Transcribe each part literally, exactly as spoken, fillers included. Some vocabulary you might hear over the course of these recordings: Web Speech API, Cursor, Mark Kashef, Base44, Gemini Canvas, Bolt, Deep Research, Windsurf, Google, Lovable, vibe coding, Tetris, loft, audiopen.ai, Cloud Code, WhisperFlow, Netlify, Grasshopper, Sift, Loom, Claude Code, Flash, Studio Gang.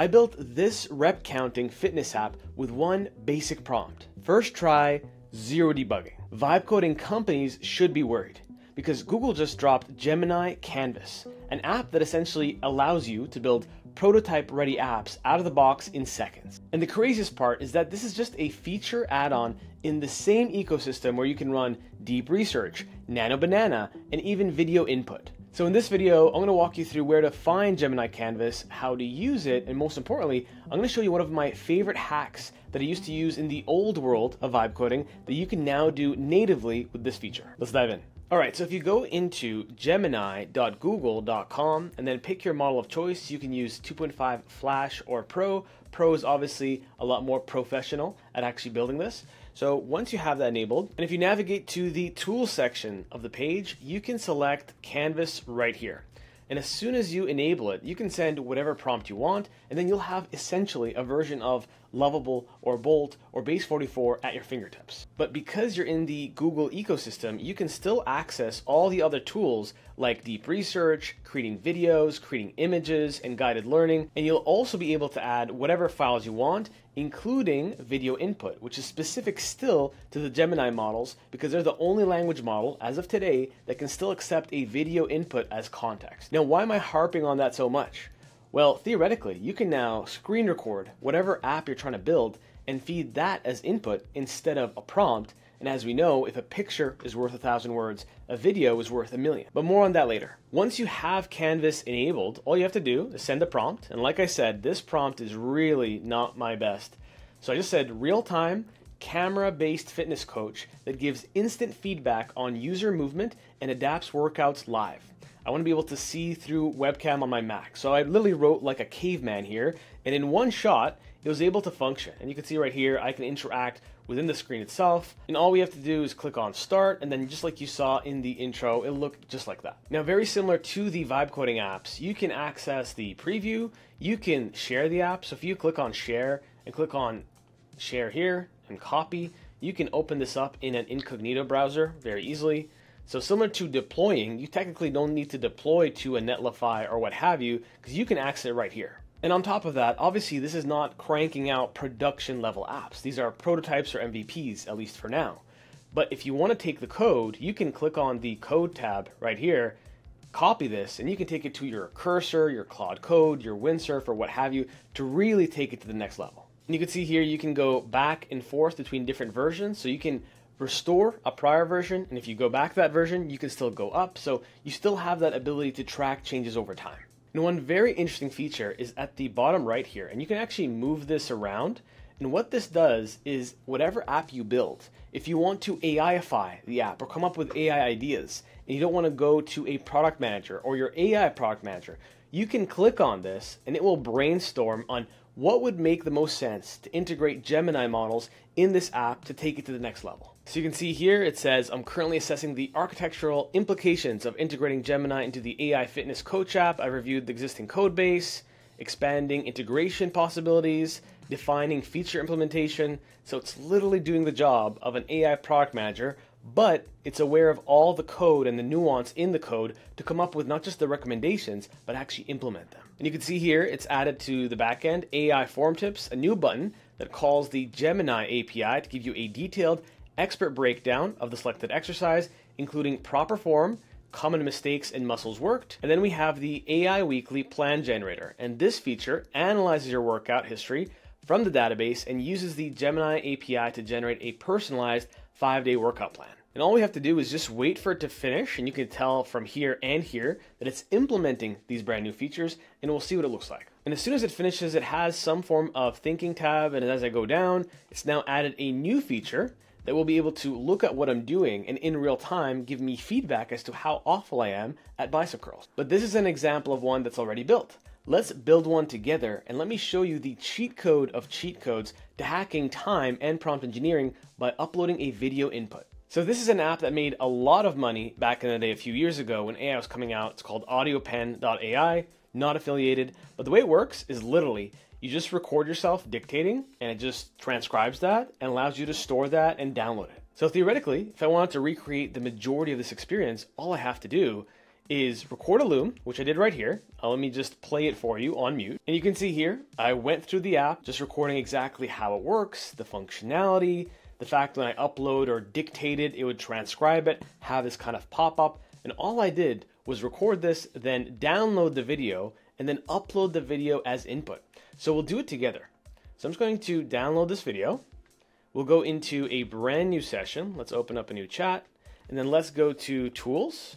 I built this rep counting fitness app with one basic prompt. First try, zero debugging. Vibe coding companies should be worried because Google just dropped Gemini Canvas, an app that essentially allows you to build prototype ready apps out of the box in seconds. And the craziest part is that this is just a feature add-on in the same ecosystem where you can run Deep Research, Nano Banana, and even video input. So in this video, I'm going to walk you through where to find Gemini Canvas, how to use it, and most importantly, I'm going to show you one of my favorite hacks that I used to use in the old world of vibe coding that you can now do natively with this feature. Let's dive in. All right, so if you go into gemini dot google dot com and then pick your model of choice, you can use two point five Flash or Pro. Pro is obviously a lot more professional at actually building this. So once you have that enabled, and if you navigate to the tool section of the page, you can select Canvas right here. And as soon as you enable it, you can send whatever prompt you want, and then you'll have essentially a version of Lovable or Bolt or base forty-four at your fingertips. But because you're in the Google ecosystem, you can still access all the other tools like Deep Research, creating videos, creating images, and guided learning. And you'll also be able to add whatever files you want, including video input, which is specific still to the Gemini models because they're the only language model as of today that can still accept a video input as context. Now, why am I harping on that so much? Well, theoretically, you can now screen record whatever app you're trying to build and feed that as input instead of a prompt. And as we know, if a picture is worth a thousand words, a video is worth a million. But more on that later. Once you have Canvas enabled, all you have to do is send a prompt. And like I said, this prompt is really not my best. So I just said real-time camera-based fitness coach that gives instant feedback on user movement and adapts workouts live. I want to be able to see through webcam on my Mac. So I literally wrote like a caveman here, and in one shot, it was able to function. And you can see right here, I can interact within the screen itself. And all we have to do is click on start. And then just like you saw in the intro, it'll look just like that. Now, very similar to the vibe coding apps, you can access the preview, you can share the app. So if you click on share and click on share here and copy, you can open this up in an incognito browser very easily. So similar to deploying, you technically don't need to deploy to a Netlify or what have you, because you can access it right here. And on top of that, obviously this is not cranking out production level apps. These are prototypes or M V Ps, at least for now. But if you want to take the code, you can click on the code tab right here, copy this, and you can take it to your Cursor, your Cloud Code, your Windsurf, or what have you, to really take it to the next level. And you can see here, you can go back and forth between different versions, so you can restore a prior version, and if you go back to that version, you can still go up, so you still have that ability to track changes over time. And one very interesting feature is at the bottom right here, and you can actually move this around, and what this does is whatever app you build, if you want to A I-ify the app or come up with A I ideas, and you don't want to go to a product manager or your A I product manager, you can click on this, and it will brainstorm on what would make the most sense to integrate Gemini models in this app to take it to the next level. So you can see here, it says, I'm currently assessing the architectural implications of integrating Gemini into the A I fitness coach app. I reviewed the existing code base, expanding integration possibilities, defining feature implementation. So it's literally doing the job of an A I product manager, but it's aware of all the code and the nuance in the code to come up with not just the recommendations, but actually implement them. And you can see here, it's added to the backend A I form tips, a new button that calls the Gemini A P I to give you a detailed expert breakdown of the selected exercise, including proper form, common mistakes and muscles worked. And then we have the A I Weekly Plan Generator. And this feature analyzes your workout history from the database and uses the Gemini A P I to generate a personalized five-day workout plan. And all we have to do is just wait for it to finish, and you can tell from here and here that it's implementing these brand new features, and we'll see what it looks like. And as soon as it finishes, it has some form of thinking tab, and as I go down, it's now added a new feature that will be able to look at what I'm doing and in real time give me feedback as to how awful I am at bicep curls. But this is an example of one that's already built. Let's build one together, and let me show you the cheat code of cheat codes to hacking time and prompt engineering by uploading a video input. So this is an app that made a lot of money back in the day a few years ago when A I was coming out. It's called audiopen dot A I, not affiliated, but the way it works is literally you just record yourself dictating, and it just transcribes that and allows you to store that and download it. So theoretically, if I wanted to recreate the majority of this experience, all I have to do is record a Loom, which I did right here. Uh, let me just play it for you on mute. And you can see here, I went through the app, just recording exactly how it works, the functionality, the fact when I upload or dictate it, it would transcribe it, have this kind of pop-up. And all I did was record this, then download the video, and then upload the video as input. So we'll do it together. So I'm just going to download this video. We'll go into a brand new session. Let's open up a new chat, and then let's go to Tools,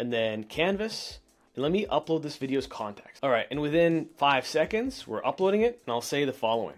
and then Canvas, and let me upload this video's context. All right, and within five seconds, we're uploading it, and I'll say the following.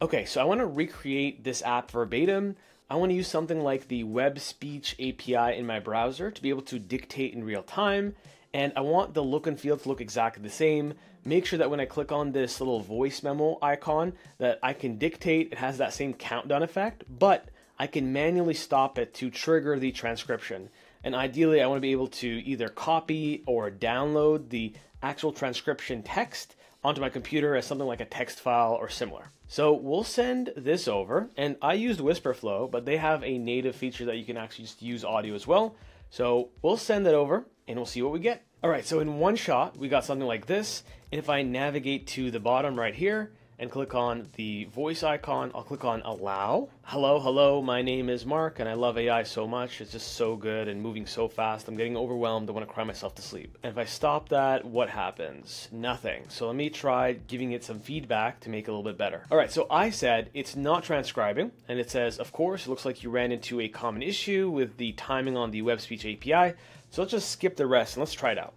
Okay, so I wanna recreate this app verbatim. I wanna use something like the Web Speech A P I in my browser to be able to dictate in real time, and I want the look and feel to look exactly the same. Make sure that when I click on this little voice memo icon that I can dictate, it has that same countdown effect, but I can manually stop it to trigger the transcription. And ideally, I want to be able to either copy or download the actual transcription text onto my computer as something like a text file or similar. So we'll send this over, and I used WhisperFlow, but they have a native feature that you can actually just use audio as well. So we'll send that over and we'll see what we get. All right, so in one shot, we got something like this. And if I navigate to the bottom right here and click on the voice icon, I'll click on allow. Hello, hello, my name is Mark and I love A I so much. It's just so good and moving so fast. I'm getting overwhelmed. I want to cry myself to sleep. And if I stop that, what happens? Nothing. So let me try giving it some feedback to make it a little bit better. All right, so I said it's not transcribing, and it says, of course, it looks like you ran into a common issue with the timing on the Web Speech A P I. So let's just skip the rest and let's try it out.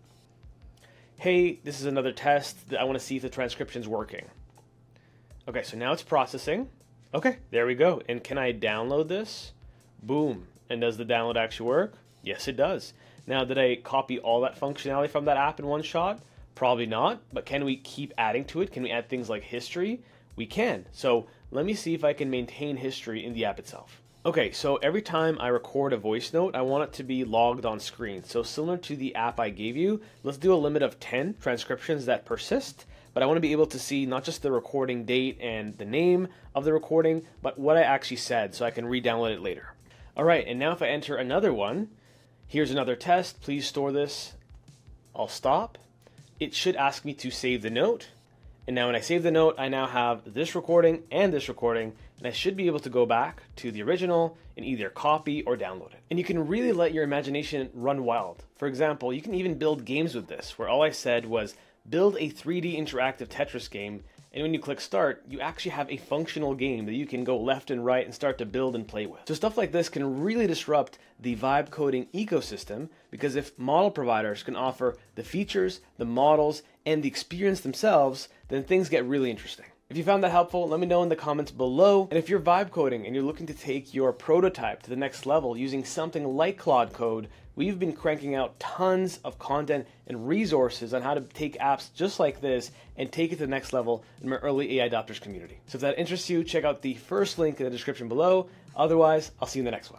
Hey, this is another test that I want to see if the transcription's working. Okay, so now it's processing. Okay, there we go. And can I download this? Boom. And does the download actually work? Yes, it does. Now, did I copy all that functionality from that app in one shot? Probably not, but can we keep adding to it? Can we add things like history? We can. So let me see if I can maintain history in the app itself. Okay, so every time I record a voice note, I want it to be logged on screen. So similar to the app I gave you, let's do a limit of ten transcriptions that persist. But I want to be able to see not just the recording date and the name of the recording, but what I actually said so I can re-download it later. All right, and now if I enter another one, here's another test, please store this. I'll stop. It should ask me to save the note. And now when I save the note, I now have this recording and this recording, and I should be able to go back to the original and either copy or download it. And you can really let your imagination run wild. For example, you can even build games with this, where all I said was, build a three D interactive Tetris game, and when you click start, you actually have a functional game that you can go left and right and start to build and play with. So stuff like this can really disrupt the vibe coding ecosystem, because if model providers can offer the features, the models, and the experience themselves, then things get really interesting. If you found that helpful, let me know in the comments below. And if you're vibe coding and you're looking to take your prototype to the next level using something like Claude Code, we've been cranking out tons of content and resources on how to take apps just like this and take it to the next level in my early A I adopters community. So if that interests you, check out the first link in the description below. Otherwise, I'll see you in the next one.